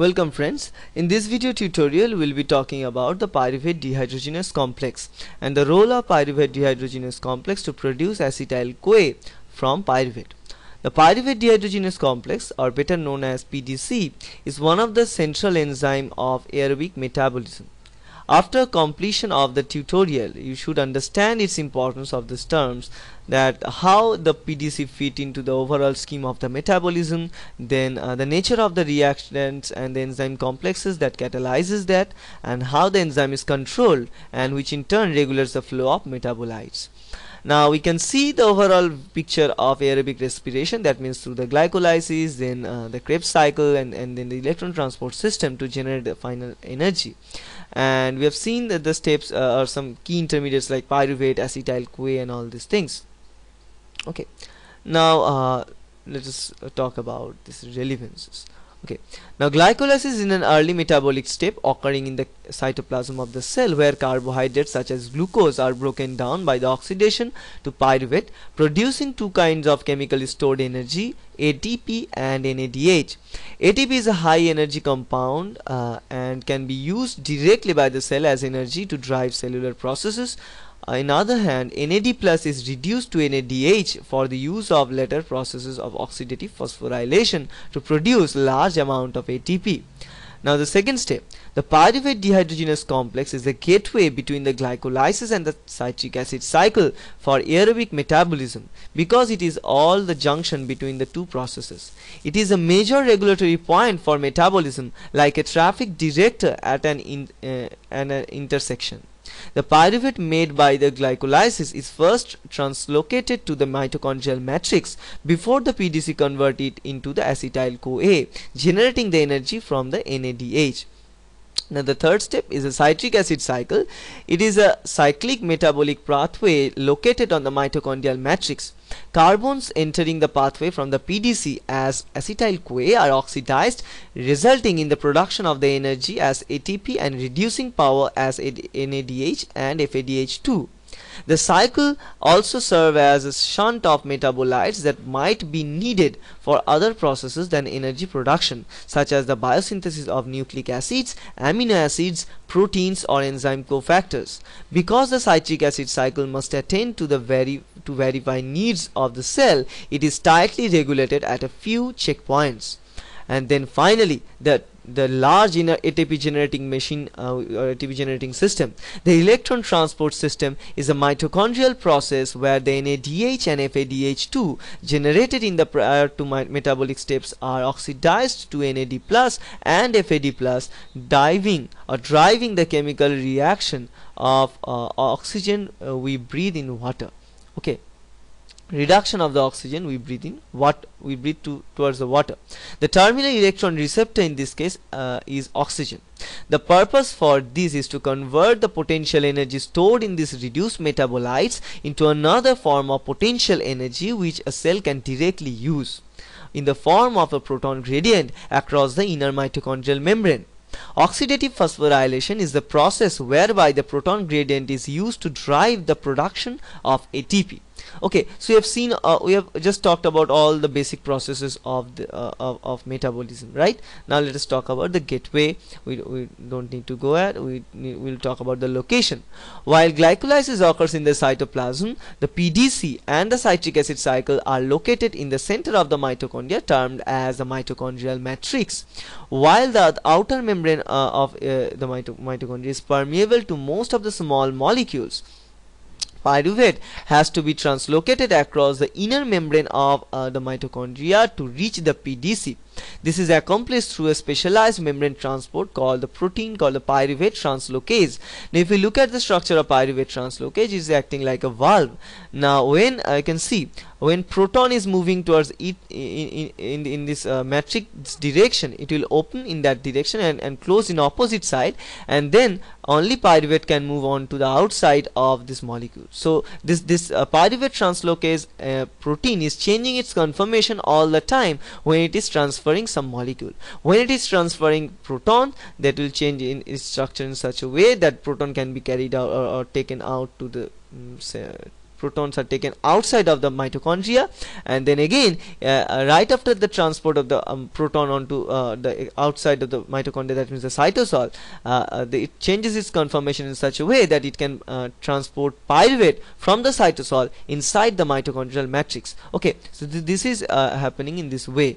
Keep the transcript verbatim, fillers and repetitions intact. Welcome friends, in this video tutorial we'll be talking about the pyruvate dehydrogenase complex and the role of pyruvate dehydrogenase complex to produce acetyl-CoA from pyruvate. The pyruvate dehydrogenase complex, or better known as P D C, is one of the central enzymes of aerobic metabolism. After completion of the tutorial, you should understand its importance of these terms, that how the P D C fit into the overall scheme of the metabolism, then uh, the nature of the reactants and the enzyme complexes that catalyzes that, and how the enzyme is controlled and which in turn regulates the flow of metabolites. Now we can see the overall picture of aerobic respiration, that means through the glycolysis, then uh, the Krebs cycle and, and then the electron transport system to generate the final energy. And we have seen that the steps uh, are some key intermediates like pyruvate, acetyl-CoA and all these things. Okay, now uh, let us talk about this relevances. Okay, now glycolysis is an early metabolic step occurring in the cytoplasm of the cell where carbohydrates such as glucose are broken down by the oxidation to pyruvate, producing two kinds of chemically stored energy, A T P and N A D H. A T P is a high energy compound uh, and can be used directly by the cell as energy to drive cellular processes. Uh, on the other hand, N A D plus is reduced to N A D H for the use of later processes of oxidative phosphorylation to produce large amount of A T P. Now the second step, the pyruvate dehydrogenase complex is the gateway between the glycolysis and the citric acid cycle for aerobic metabolism because it is all the junction between the two processes. It is a major regulatory point for metabolism, like a traffic director at an, in, uh, an uh, intersection. The pyruvate made by the glycolysis is first translocated to the mitochondrial matrix before the P D C converts it into the acetyl-CoA, generating the energy from the N A D H. Now the third step is a citric acid cycle. It is a cyclic metabolic pathway located on the mitochondrial matrix. Carbons entering the pathway from the P D C as acetyl-CoA are oxidized, resulting in the production of the energy as A T P and reducing power as N A D H and F A D H two. The cycle also serves as a shunt of metabolites that might be needed for other processes than energy production, such as the biosynthesis of nucleic acids, amino acids, proteins or enzyme cofactors. Because the citric acid cycle must attend to the very to verify needs of the cell, it is tightly regulated at a few checkpoints. And then finally, the the large inner A T P generating machine uh, or A T P generating system. The electron transport system is a mitochondrial process where the N A D H and F A D H two generated in the prior to metabolic steps are oxidized to N A D plus and F A D plus, diving or driving the chemical reaction of uh, oxygen uh, we breathe in water. Okay. Reduction of the oxygen we breathe in what we breathe to towards the water. The terminal electron receptor in this case uh, is oxygen. The purpose for this is to convert the potential energy stored in these reduced metabolites into another form of potential energy which a cell can directly use in the form of a proton gradient across the inner mitochondrial membrane. Oxidative phosphorylation is the process whereby the proton gradient is used to drive the production of A T P. Okay, so we have seen uh, we have just talked about all the basic processes of the uh, of, of metabolism, right? Now let us talk about the gateway. We, we don't need to go at we will talk about the location. While glycolysis occurs in the cytoplasm, the P D C and the citric acid cycle are located in the center of the mitochondria, termed as the mitochondrial matrix, while the outer membrane uh, of uh, the mito mitochondria is permeable to most of the small molecules. Pyruvate has to be translocated across the inner membrane of uh, the mitochondria to reach the P D C. This is accomplished through a specialized membrane transport called the protein called the pyruvate translocase. Now if you look at the structure of pyruvate translocase, it is acting like a valve. Now when I can see when proton is moving towards it in, in, in, in this uh, matrix direction, it will open in that direction and, and close in opposite side, and then only pyruvate can move on to the outside of this molecule. So this, this uh, pyruvate translocase uh, protein is changing its conformation all the time when it is transferred some molecule. When it is transferring proton, that will change in its structure in such a way that proton can be carried out or, or taken out to the um, protons are taken outside of the mitochondria, and then again uh, right after the transport of the um, proton onto uh, the outside of the mitochondria, that means the cytosol, uh, uh, the, it changes its conformation in such a way that it can uh, transport pyruvate from the cytosol inside the mitochondrial matrix. Okay, so th this is uh, happening in this way.